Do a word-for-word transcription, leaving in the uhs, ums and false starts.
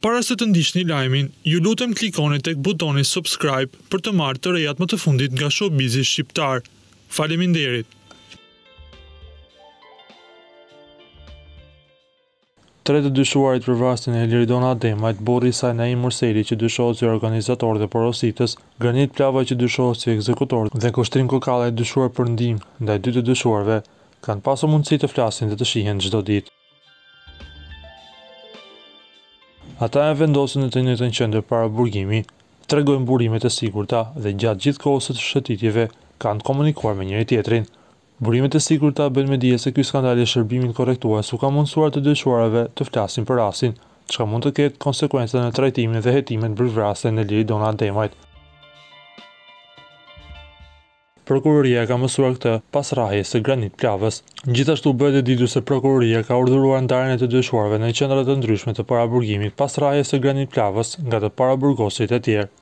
Para se të ndiqni lajmin, ju lutem klikoni tek butoni subscribe për të marrë të rejat më të fundit nga showbizi shqiptar. Faleminderit. Tre të dyshuarit për vrasjen e Liridon Ademajt, burri i saj Naim Murseli që dyshohet si organizator dhe porositës, Grani Plavaj që dyshohet si ekzekutor dhe Kushtrim Kokalla i dyshuar për ndihmë, ndaj dy të dyshuarve kanë pasur mundësi të flasin dhe të shihen çdo ditë. Ata e vendosin në të njëjtën qendër para burgimi, tregojnë burimet e sigurta dhe gjatë gjithë kohës së shëtitjeve kanë komunikuar me njëri tjetrin. Burimet e sigurta bëjnë me dije se ky skandal i shërbimit korrektues u ka mundsuar të dyshuarave të flasin për rastin, çka mund të ketë konsekvenca në trajtimin dhe hetimet për vrasjen e Liridon Ademajt. Prokuroria ka mësuar këtë pas rrahjes së Granit Plavës. Gjithashtu bëhet e ditur se Prokuroria ka urdhëruar ndarjen e të dyshuarve në qendra të ndryshme të paraburgimit pas rrahjes së Granit Plavës nga të paraburgosit e tjerë.